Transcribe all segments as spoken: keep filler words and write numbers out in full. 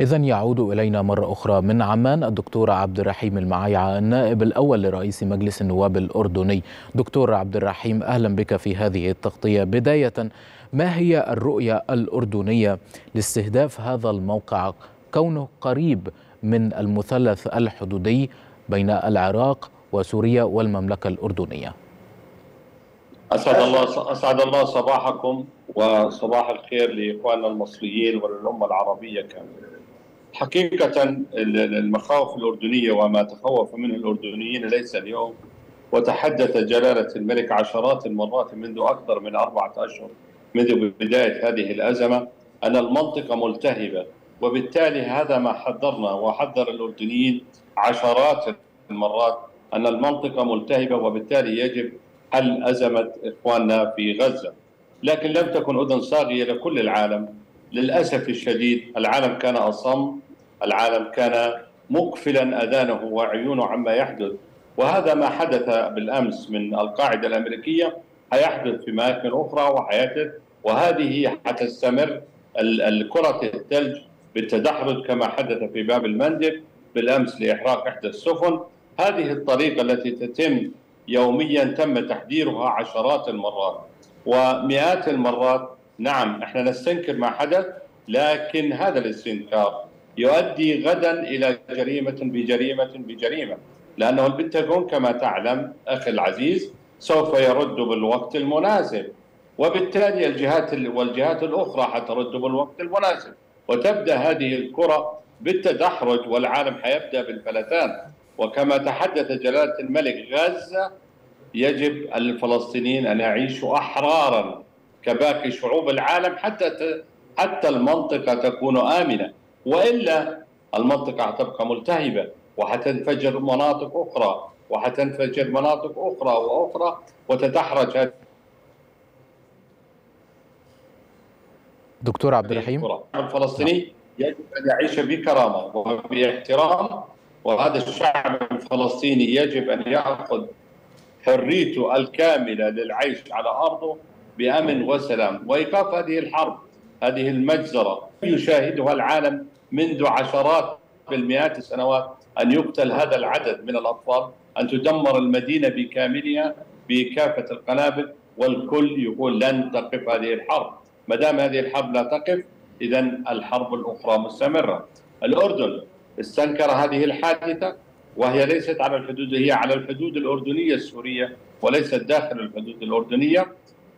إذن يعود إلينا مرة أخرى من عمان الدكتور عبد الرحيم المعايعة، النائب الأول لرئيس مجلس النواب الأردني. دكتور عبد الرحيم، أهلا بك في هذه التغطية. بداية، ما هي الرؤية الأردنية لاستهداف هذا الموقع كونه قريب من المثلث الحدودي بين العراق وسوريا والمملكة الأردنية؟ أسعد الله أسعد الله صباحكم وصباح الخير لإخواننا المصريين وللأمة العربية كاملة. حقيقة المخاوف الأردنية وما تخوف منه الأردنيين ليس اليوم، وتحدث جلالة الملك عشرات المرات منذ أكثر من أربعة أشهر منذ بداية هذه الأزمة أن المنطقة ملتهبة، وبالتالي هذا ما حذرنا وحذر الأردنيين عشرات المرات أن المنطقة ملتهبة، وبالتالي يجب حل أزمة إخواننا في غزة. لكن لم تكن أذن صاغية لكل العالم، للأسف الشديد العالم كان أصم، العالم كان مقفلا أذانه وعيونه عما يحدث، وهذا ما حدث بالأمس من القاعدة الأمريكية هيحدث في أماكن أخرى وحيحدث، وهذه حتستمر الكرة الثلج بالتدحرج كما حدث في باب المندب بالأمس لإحراق إحدى السفن. هذه الطريقة التي تتم يوميا تم تحذيرها عشرات المرات ومئات المرات. نعم، احنا نستنكر ما حدث، لكن هذا الاستنكار يؤدي غدا إلى جريمة بجريمة بجريمة، لأنه البنتاغون كما تعلم أخي العزيز سوف يرد بالوقت المناسب، وبالتالي الجهات والجهات الأخرى حترد بالوقت المناسب، وتبدأ هذه الكرة بالتدحرج والعالم حيبدأ بالفلتان. وكما تحدث جلالة الملك، غزة يجب الفلسطينيين أن يعيشوا أحرارا كباقي شعوب العالم حتى حتى المنطقة تكون آمنة، وإلا المنطقة هتبقى ملتهبة وحتنفجر مناطق أخرى وحتنفجر مناطق أخرى وأخرى وتتحرج هذه. دكتور عبد الرحيم، الفلسطيني يجب أن يعيش بكرامة وباحترام، وهذا الشعب الفلسطيني يجب أن يأخذ حريته الكاملة للعيش على أرضه بأمن وسلام، وإيقاف هذه الحرب، هذه المجزرة يشاهدها العالم منذ عشرات بالمئات السنوات، أن يقتل هذا العدد من الأطفال، أن تدمر المدينة بكاملها بكافة القنابل، والكل يقول لن تقف هذه الحرب. ما دام هذه الحرب لا تقف، إذا الحرب الأخرى مستمرة. الأردن استنكر هذه الحادثة، وهي ليست على الحدود، هي على الحدود الأردنية السورية وليست داخل الحدود الأردنية.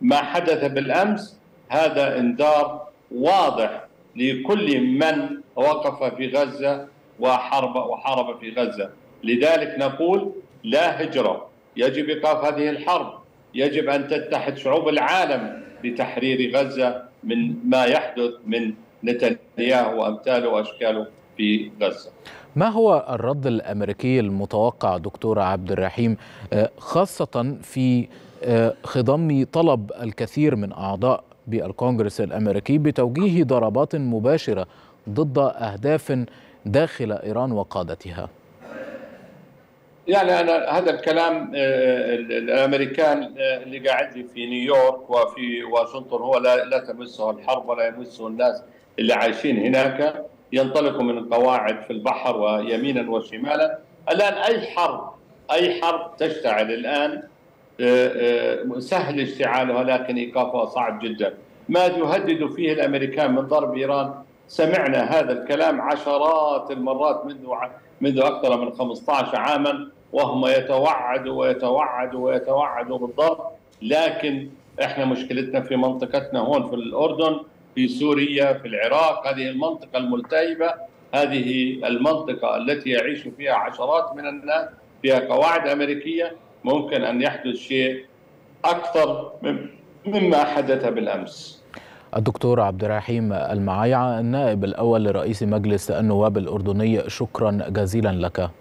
ما حدث بالأمس هذا إنذار واضح لكل من وقف في غزة وحارب وحارب في غزة. لذلك نقول لا هجرة، يجب إيقاف هذه الحرب، يجب أن تتحد شعوب العالم لتحرير غزة من ما يحدث من نتنياهو وأمثاله وأشكاله في غزة. ما هو الرد الأمريكي المتوقع دكتور عبد الرحيم، خاصة في خضم طلب الكثير من أعضاء بالكونغرس الأمريكي بتوجيه ضربات مباشرة ضد أهداف داخل إيران وقادتها؟ يعني أنا هذا الكلام الأمريكان اللي قاعد في نيويورك وفي واشنطن هو لا, لا تمسه الحرب ولا يمسه الناس اللي عايشين هناك، ينطلقوا من القواعد في البحر ويمينا وشمالا. الآن أي حرب أي حرب تشتعل الآن سهل اشتعالها، لكن إيقافها صعب جدا. ما يهدد فيه الأمريكان من ضرب إيران، سمعنا هذا الكلام عشرات المرات منذ منذ أكثر من خمسة عشر عاما، وهم يتوعدوا ويتوعدوا ويتوعدوا بالضرب. لكن إحنا مشكلتنا في منطقتنا هون في الأردن، في سوريا، في العراق، هذه المنطقة الملتهبة، هذه المنطقة التي يعيش فيها عشرات من الناس، فيها قواعد أمريكية، ممكن أن يحدث شيء أكثر مما حدث بالأمس. الدكتور عبد الرحيم المعايعة، النائب الأول لرئيس مجلس النواب الأردني، شكرا جزيلا لك.